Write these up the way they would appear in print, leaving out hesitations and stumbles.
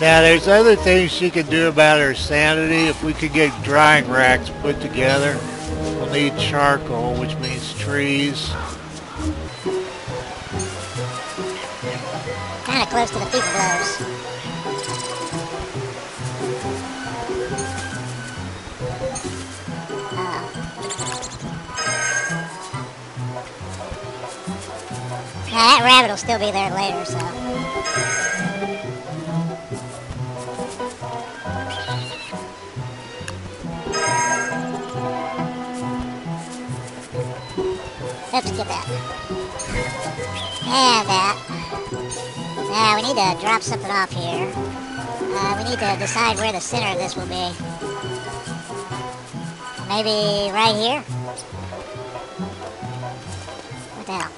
Now, there's other things she could do about her sanity. If we could get drying racks put together, we'll need charcoal, which means trees. Kind of close to the beefalo's. Yeah, that rabbit will still be there later, so... Let's get that. And that. Now we need to drop something off here. We need to decide where the center of this will be. Maybe right here? What the hell?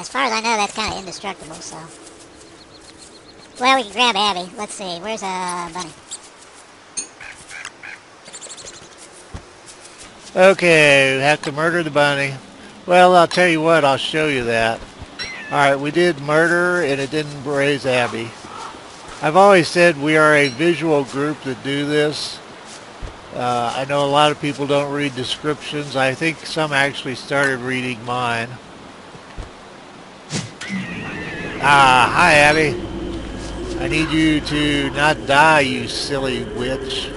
As far as I know, that's kind of indestructible, so... Well, we can grab Abby. Let's see. Where's Bunny? Okay, we have to murder the bunny. Well, I'll tell you what, I'll show you that. Alright, we did murder and it didn't raise Abby. I've always said we are a visual group that do this. I know a lot of people don't read descriptions. I think some actually started reading mine. Hi Abby. I need you to not die, you silly witch.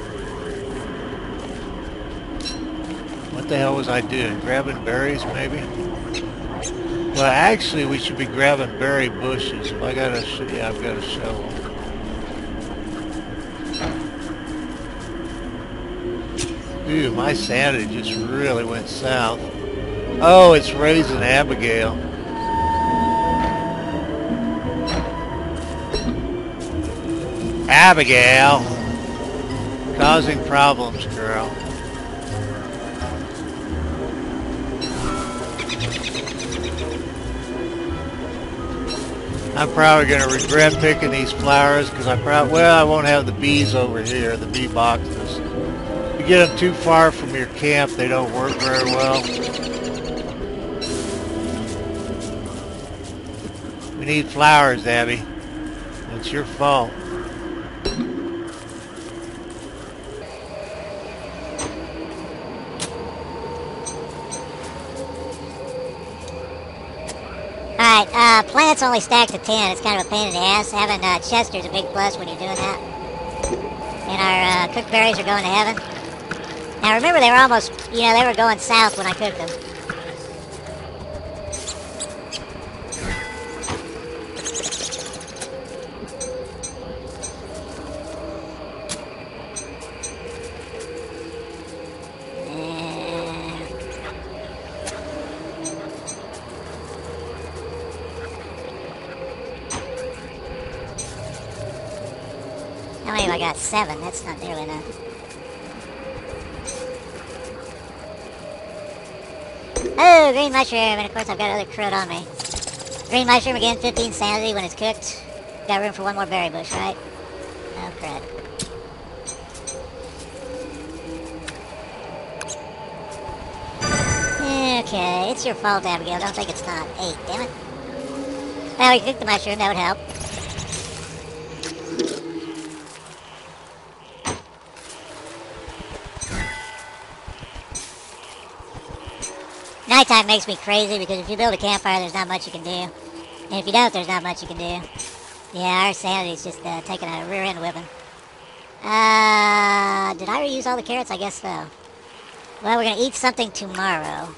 What the hell was I doing? Grabbing berries, maybe? Well, actually, we should be grabbing berry bushes. If I got a... yeah, I've got a shovel. Ooh, my sanity just really went south. Oh, it's raising Abigail. Abigail! Causing problems, girl. I'm probably going to regret picking these flowers because I probably, well, I won't have the bees over here, the bee boxes. If you get them too far from your camp, they don't work very well. We need flowers, Abby. It's your fault. Plants only stack to 10. It's kind of a pain in the ass. Having Chester's a big plus when you're doing that. And our cooked berries are going to heaven. Now remember, they were almost, you know, they were going south when I cooked them. I got 7, that's not nearly enough. Oh, green mushroom, and of course I've got other crud on me. Green mushroom again, 15 sanity when it's cooked. Got room for one more berry bush, right? Oh, crud. Okay, it's your fault, Abigail. Don't think it's not. 8, damn it. Well, we cooked the mushroom, that would help. Nighttime makes me crazy because if you build a campfire, there's not much you can do. And if you don't, there's not much you can do. Yeah, our sanity's just taking a rear-end whipping. Did I reuse all the carrots? I guess so. Well, we're going to eat something tomorrow.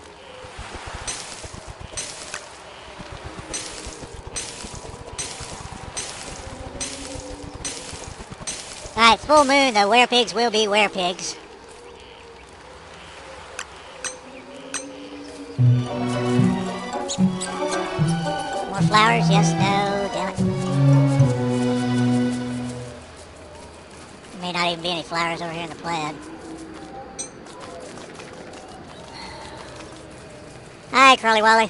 Alright, full moon, though. Werepigs will be werepigs. More flowers? Yes, no, damn it. There may not even be any flowers over here in the plaid. Hi, Crawly Wally.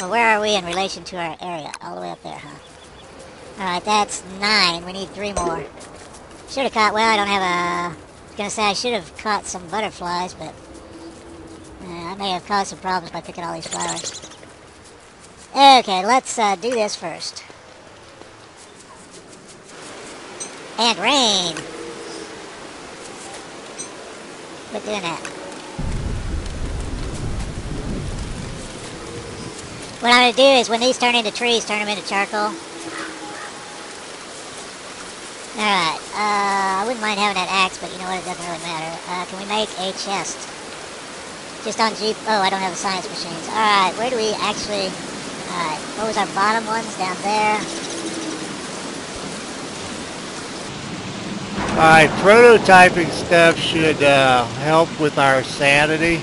Well, where are we in relation to our area? All the way up there, huh? Alright, that's 9. We need 3 more. Should have caught, well, I don't have a... I was going to say I should have caught some butterflies, but I may have caused some problems by picking all these flowers. Okay, let's do this first. And rain! Quit doing that. What I'm going to do is when these turn into trees, turn them into charcoal. Alright, I wouldn't mind having that axe, but you know what, it doesn't really matter. Can we make a chest? Just on Jeep. Oh, I don't have the science machines. Alright, where do we actually... Alright, what was our bottom ones down there? Alright, prototyping stuff should help with our sanity.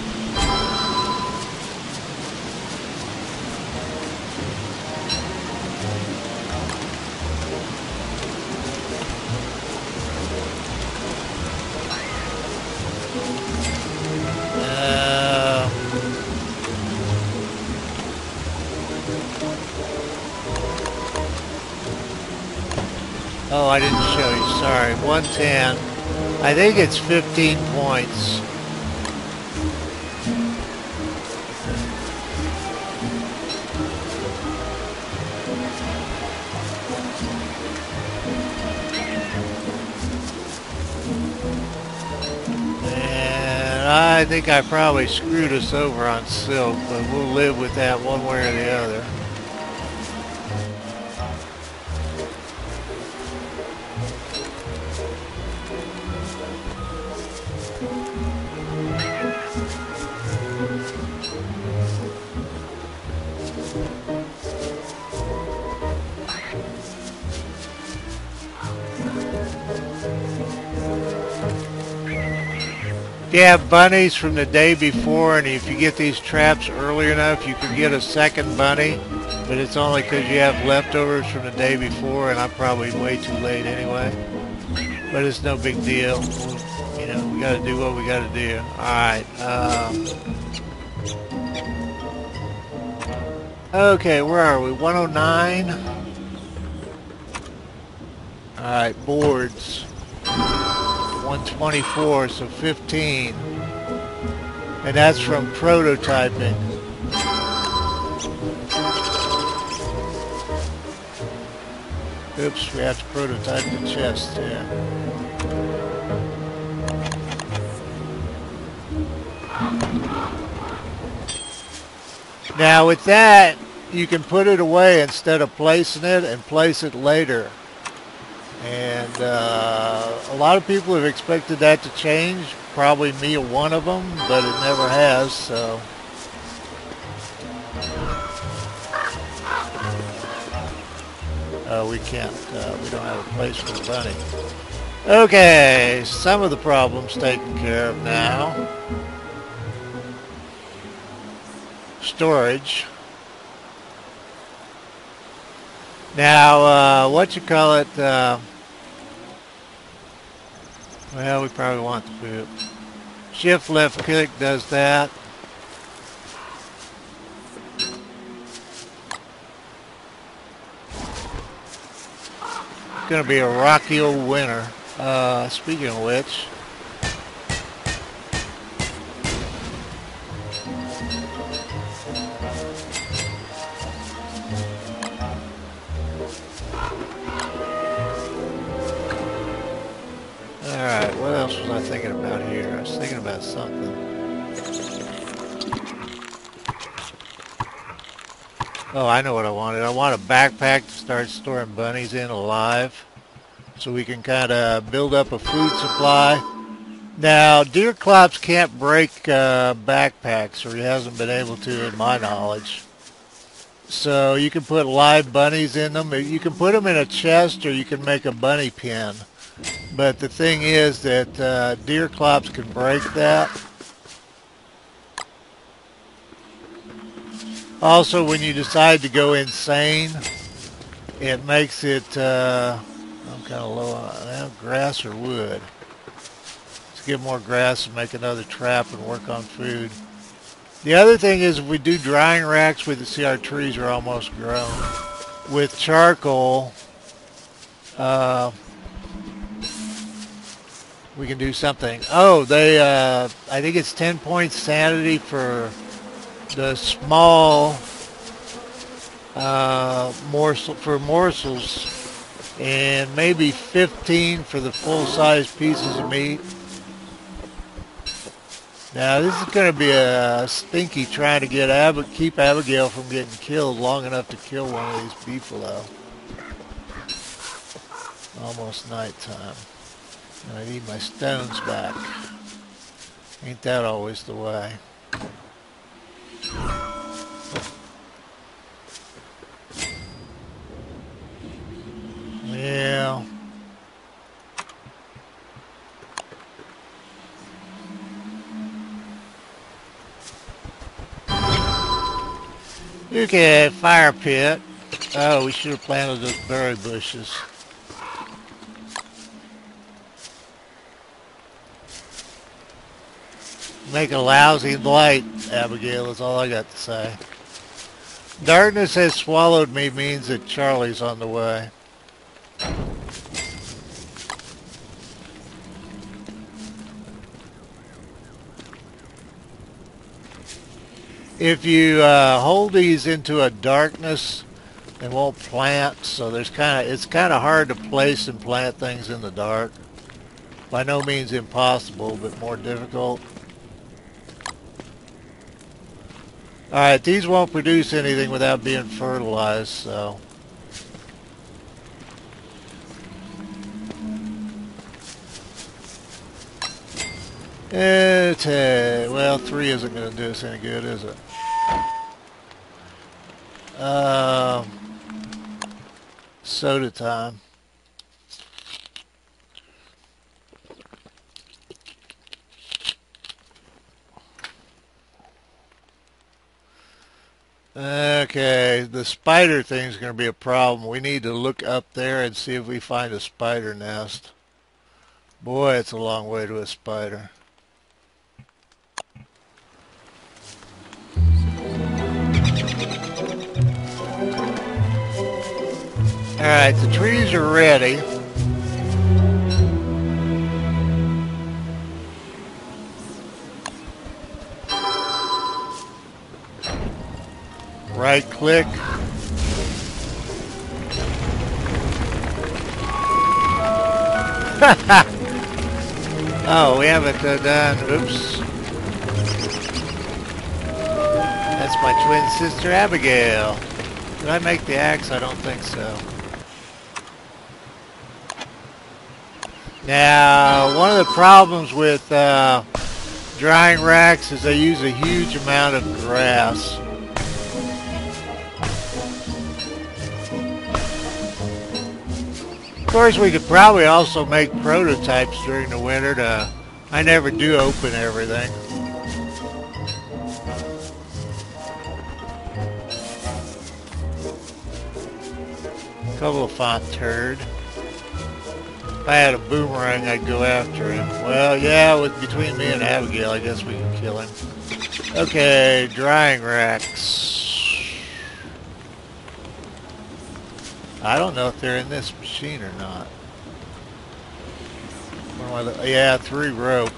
Oh, I didn't show you. Sorry. 110. I think it's 15 points. And I think I probably screwed us over on silk, but we'll live with that one way or the other. You have bunnies from the day before, and if you get these traps early enough, you can get a second bunny, but it's only because you have leftovers from the day before, and I'm probably way too late anyway. But it's no big deal. You know, we gotta do what we gotta do. Alright, okay, where are we? 109? Alright, boards. 124, so 15. And that's from prototyping. Oops, we have to prototype the chest here. Now with that, you can put it away instead of placing it and place it later. And a lot of people have expected that to change, probably me one of them, but it never has, so. We can't, we don't have a place for the bunny. Okay, some of the problems taken care of now. Storage. Now, well, we probably want the poop. Shift left click does that. It's gonna be a rocky old winter. Speaking of which. Alright, what else was I thinking about here? I was thinking about something. Oh, I know what I wanted. I want a backpack to start storing bunnies in alive, so we can kind of build up a food supply. Now, Deerclops can't break backpacks, or he hasn't been able to, in my knowledge. So you can put live bunnies in them. You can put them in a chest, or you can make a bunny pen. But the thing is that Deerclops can break that. Also, when you decide to go insane, it makes it, I'm kind of low on grass or wood. Let's get more grass and make another trap and work on food. The other thing is if we do drying racks, we can see our trees are almost grown. With charcoal, we can do something. Oh, they, I think it's 10 points sanity for the small morsels, and maybe 15 for the full-size pieces of meat. Now this is going to be a stinky trying to get keep Abigail from getting killed long enough to kill one of these beefalo. Almost nighttime. I need my stones back. Ain't that always the way? Yeah. Okay, fire pit. Oh, we should have planted those berry bushes. Make a lousy light, Abigail, is all I got to say. Darkness has swallowed me means that Charlie's on the way. If you hold these into a darkness, they won't plant, so there's it's kind of hard to place and plant things in the dark. By no means impossible, but more difficult. Alright, these won't produce anything without being fertilized, so... well, 3 isn't going to do us any good, is it? Soda time. Okay, the spider thing's going to be a problem. We need to look up there and see if we find a spider nest. Boy, it's a long way to a spider. Alright, the trees are ready. Right click. Oh, we haven't done. Oops. That's my twin sister Abigail. Did I make the axe? I don't think so. Now, one of the problems with drying racks is they use a huge amount of grass. Of course, we could probably also make prototypes during the winter to... I never do open everything. Couple of font turd. If I had a boomerang, I'd go after him. Well, yeah, with between me and Abigail, I guess we can kill him. Okay, drying racks. I don't know if they're in this machine or not. Yeah, 3 rope.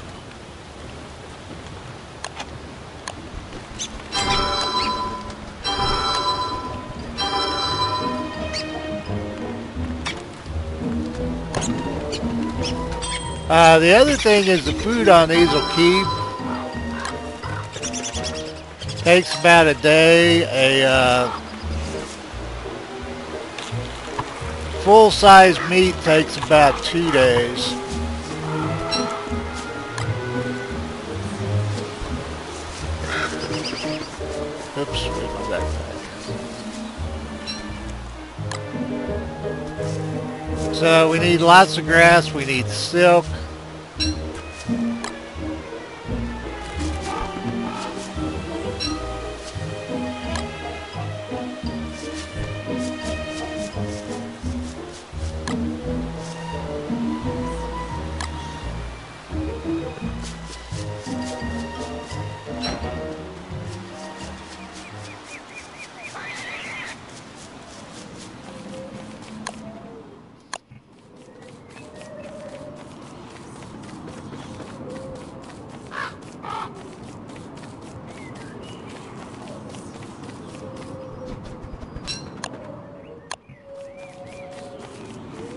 The other thing is the food on these will keep. Takes about a day. Full-size meat takes about 2 days. Oops, where's my backpack? So we need lots of grass, we need silk.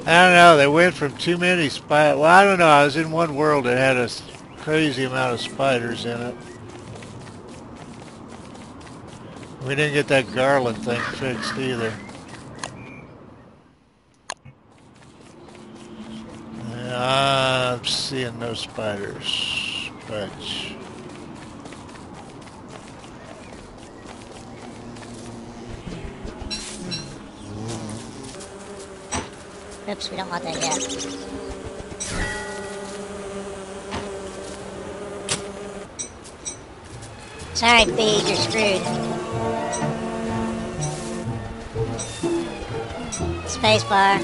I don't know, they went from too many spiders. Well, I don't know, I was in one world that had a crazy amount of spiders in it. We didn't get that garland thing fixed either. I'm seeing no spiders much. Oops, we don't want that yet. Sorry, bees, you're screwed. Space bar.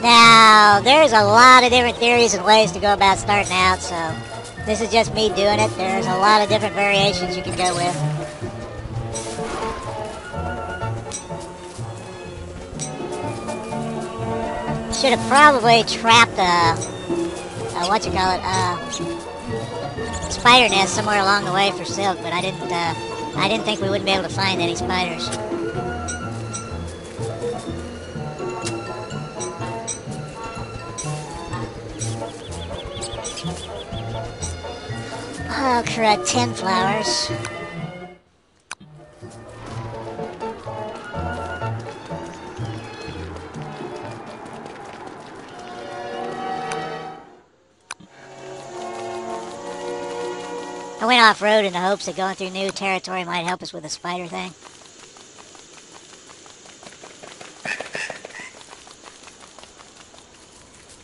Now, there's a lot of different theories and ways to go about starting out, so this is just me doing it. There's a lot of different variations you can go with. Should have probably trapped a spider nest somewhere along the way for silk, but I didn't think we wouldn't be able to find any spiders. Oh, correct. 10 flowers. I went off-road in the hopes that going through new territory might help us with the spider thing.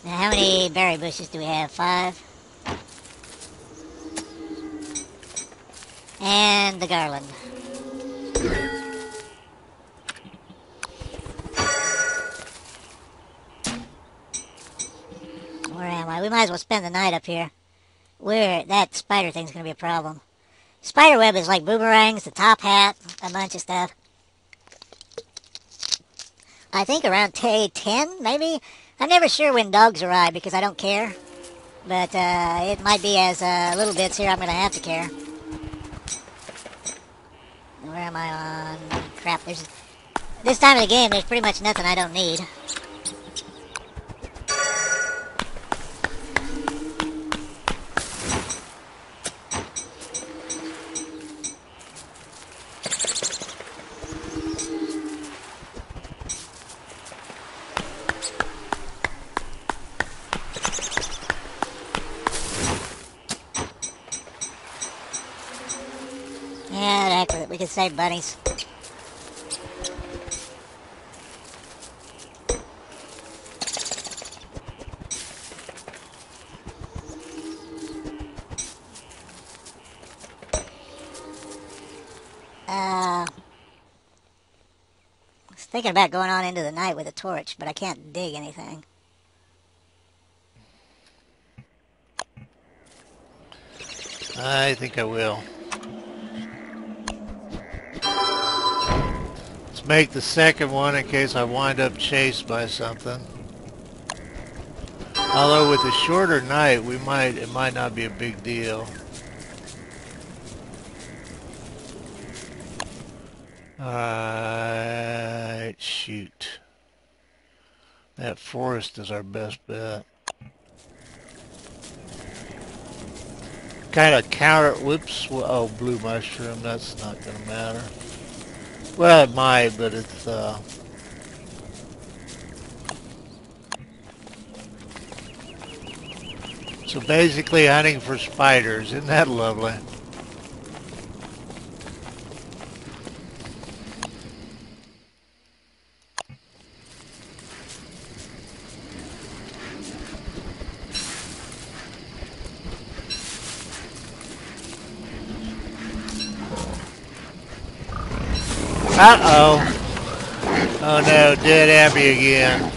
Now, how many berry bushes do we have? 5? And the garland. Where am I? We might as well spend the night up here. That spider thing's gonna be a problem. Spider web is like boomerangs, the top hat, a bunch of stuff. I think around day 10, maybe? I'm never sure when dogs arrive because I don't care. But it might be as little bits here I'm gonna have to care. Where am I on? Crap, there's... This time of the game, there's pretty much nothing I don't need. We can save bunnies. I was thinking about going on into the night with a torch, but I can't dig anything. I think I will. Make the second one in case I wind up chased by something. Although with a shorter night, it might not be a big deal. Alright, shoot. That forest is our best bet. Kind of counter, whoops, oh, blue mushroom, that's not going to matter. Well, it might, but it's, So basically hunting for spiders. Isn't that lovely? Uh-oh. Oh no, dead Abby again.